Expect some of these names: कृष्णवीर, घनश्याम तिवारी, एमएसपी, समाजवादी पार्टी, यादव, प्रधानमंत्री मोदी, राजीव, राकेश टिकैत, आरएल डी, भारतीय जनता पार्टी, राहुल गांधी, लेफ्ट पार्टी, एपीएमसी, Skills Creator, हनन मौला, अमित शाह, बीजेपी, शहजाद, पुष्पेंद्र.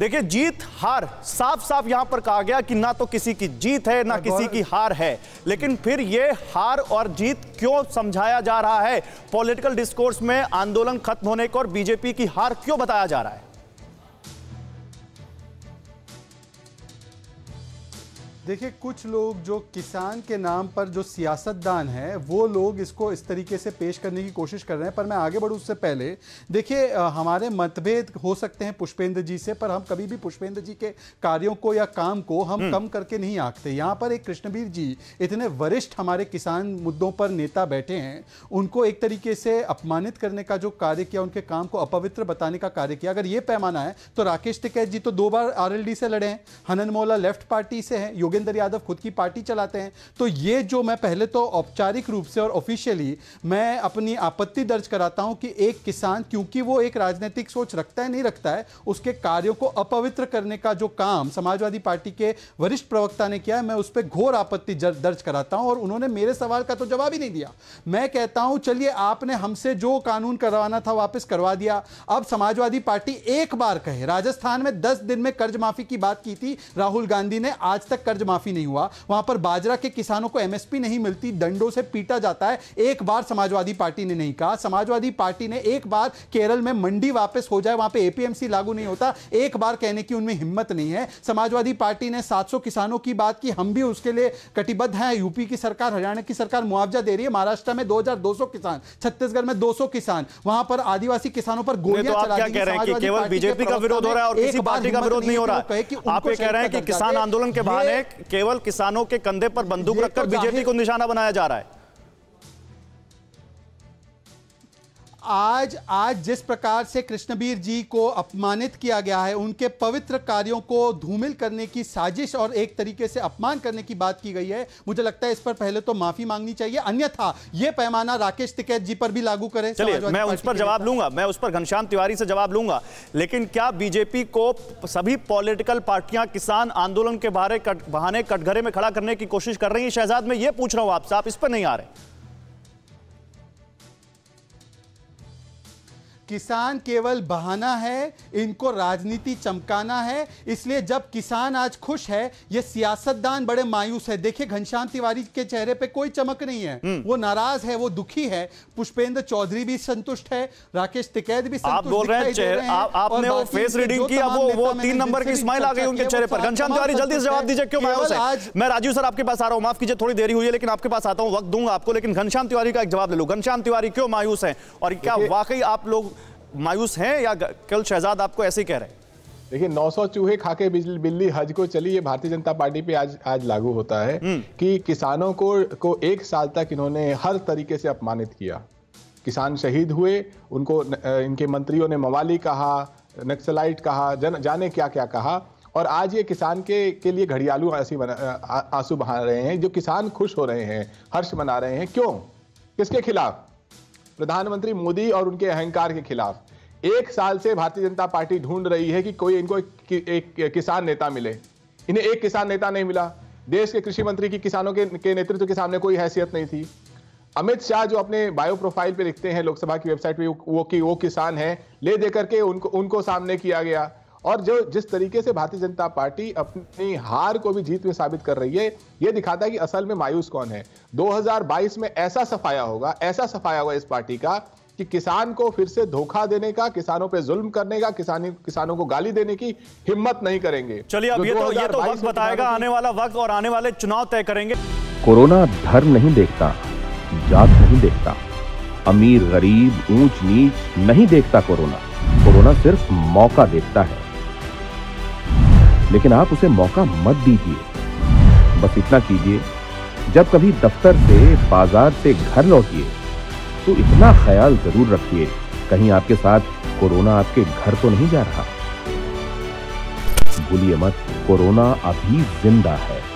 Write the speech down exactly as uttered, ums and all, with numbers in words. देखिए जीत हार साफ साफ यहां पर कहा गया कि ना तो किसी की जीत है ना किसी की हार है, लेकिन फिर ये हार और जीत क्यों समझाया जा रहा है? पॉलिटिकल डिस्कोर्स में आंदोलन खत्म होने को और बीजेपी की हार क्यों बताया जा रहा है? देखिए कुछ लोग जो किसान के नाम पर जो सियासतदान हैं वो लोग इसको इस तरीके से पेश करने की कोशिश कर रहे हैं। पर मैं आगे बढ़ूँ उससे पहले देखिए हमारे मतभेद हो सकते हैं पुष्पेंद्र जी से, पर हम कभी भी पुष्पेंद्र जी के कार्यों को या काम को हम कम करके नहीं आंकते। यहाँ पर एक कृष्णवीर जी इतने वरिष्ठ हमारे किसान मुद्दों पर नेता बैठे हैं, उनको एक तरीके से अपमानित करने का जो कार्य किया, उनके काम को अपवित्र बताने का कार्य किया, अगर ये पैमाना है तो राकेश टिकैत जी तो दो बार आरएल डी से लड़े हैं, हनन मौला लेफ्ट पार्टी से हैं, यादव खुद की पार्टी चलाते हैं। तो ये जो मैं पहले तो औपचारिक रूप से और ऑफिशियली मैं अपनी आपत्ति दर्ज कराता हूं कि एक किसान क्योंकि वो एक राजनीतिक सोच रखता है नहीं रखता है, उसके कार्यों को अपवित्र करने का जो काम समाजवादी पार्टी के वरिष्ठ प्रवक्ता ने किया है, मैं उस पर घोर आपत्ति दर्ज कराता हूं। और उन्होंने मेरे सवाल का तो जवाब ही नहीं दिया। मैं कहता हूं चलिए आपने हमसे जो कानून करवाना था वापस करवा दिया। अब समाजवादी पार्टी एक बार कहे, राजस्थान में दस दिन में कर्ज माफी की बात की थी राहुल गांधी ने, आज तक कर्ज माफी नहीं हुआ, वहां पर बाजरा के किसानों को एमएसपी नहीं मिलती, दंडों से पीटा जाता है, एक बार समाजवादी पार्टी ने नहीं कहा। समाजवादी पार्टी ने एक बार केरल में मंडी वापस हो जाए, वहां पे एपीएमसी लागू नहीं होता, एक बार कहने की उनमें हिम्मत नहीं है। समाजवादी पार्टी ने सात सौ किसानों की बात की, हम भी उसके लिए कटिबद्ध हैं, यूपी की सरकार हरियाणा की सरकार मुआवजा दे रही है, महाराष्ट्र में दो हजार दो सौ किसान, छत्तीसगढ़ में दो सौ किसान, वहां पर आदिवासी किसानों पर गोलियां चला दी गई। केवल बीजेपी का विरोध हो रहा है और किसी पार्टी का विरोध नहीं हो रहा है। आप ये कह रहे हैं कि किसान आंदोलन के बहाने केवल किसानों के कंधे पर बंदूक रखकर बीजेपी को निशाना बनाया जा रहा है। आज आज जिस प्रकार से कृष्णवीर जी को अपमानित किया गया है, उनके पवित्र कार्यों को धूमिल करने की साजिश और एक तरीके से अपमान करने की बात की गई है, मुझे लगता है इस पर पहले तो माफी मांगनी चाहिए, अन्यथा यह पैमाना राकेश टिकैत जी पर भी लागू करें। चलिए मैं उस पर जवाब लूंगा, मैं उस पर घनश्याम तिवारी से जवाब लूंगा, लेकिन क्या बीजेपी को सभी पॉलिटिकल पार्टियां किसान आंदोलन के बहाने कटघरे में खड़ा करने की कोशिश कर रही है? शहजाद मैं ये पूछ रहा हूं आपसे, आप इस पर नहीं आ रहे। किसान केवल बहाना है, इनको राजनीति चमकाना है, इसलिए जब किसान आज खुश है ये सियासतदान बड़े मायूस है। देखिए घनश्याम तिवारी के चेहरे पे कोई चमक नहीं है, वो नाराज है, वो दुखी है, पुष्पेंद्र चौधरी भी संतुष्ट है, राकेश टिकैत भी संतुष्ट। आप बोल रहे हैं आपने वो फेस रीडिंग की, अब वो तीन नंबर की स्माइल आ गई उनके चेहरे पर। घनश्याम तिवारी जल्दी से जवाब दीजिए, क्यों मायूस है? मैं राजीव सर आपके पास आ रहा हूँ, माफ कीजिए थोड़ी देरी हुई है लेकिन आपके पास आता हूँ, वक्त दूंगा आपको, लेकिन घनश्याम तिवारी का एक जवाब ले लो। घनश्याम तिवारी क्यों मायूस है और क्या वाकई आप लोग मायूस हैं या कल शहजाद आपको ऐसे कह रहे हैं? देखिए नौ सौ चूहे खाके बिल्ली हज को चली, ये भारतीय जनता पार्टी पे आज आज लागू होता है कि किसानों को को एक साल तक इन्होंने हर तरीके से अपमानित किया। किसान शहीद हुए, उनको इनके मंत्रियों ने मवाली कहा, नक्सलाइट कहा, जन जाने क्या क्या कहा, और आज ये किसान के के लिए घड़ियालू आंसू बहा रहे हैं। जो किसान खुश हो रहे हैं, हर्ष मना रहे हैं, क्यों? किसके खिलाफ? प्रधानमंत्री मोदी और उनके अहंकार के खिलाफ। एक साल से भारतीय जनता पार्टी ढूंढ रही है कि कोई इनको एक, एक, एक किसान नेता मिले, इन्हें एक किसान नेता नहीं मिला। देश के कृषि मंत्री की किसानों के, के नेतृत्व के सामने कोई हैसियत नहीं थी। अमित शाह जो अपने बायो प्रोफाइल पे लिखते हैं लोकसभा की वेबसाइट पे वो कि वो किसान है, ले दे करके उनको उनको सामने किया गया। और जो जिस तरीके से भारतीय जनता पार्टी अपनी हार को भी जीत में साबित कर रही है, यह दिखाता है कि असल में मायूस कौन है। दो हजार बाईस में ऐसा सफाया होगा, ऐसा सफाया होगा इस पार्टी का कि किसान को फिर से धोखा देने का, किसानों पे जुल्म करने का, किसानी किसानों को गाली देने की हिम्मत नहीं करेंगे। चलिए अब ये तो ये तो वक्त बताएगा, आने वाला वक्त और आने वाले चुनाव तय करेंगे। कोरोना धर्म नहीं देखता, जात नहीं देखता, अमीर गरीब ऊंच नीच नहीं देखता कोरोना। कोरोना सिर्फ मौका देखता है, लेकिन आप उसे मौका मत दीजिए। बस इतना कीजिए, जब कभी दफ्तर से, बाजार से घर लौटिए तो इतना ख्याल जरूर रखिए कहीं आपके साथ कोरोना आपके घर तो नहीं जा रहा। भूलिए मत, कोरोना अभी जिंदा है।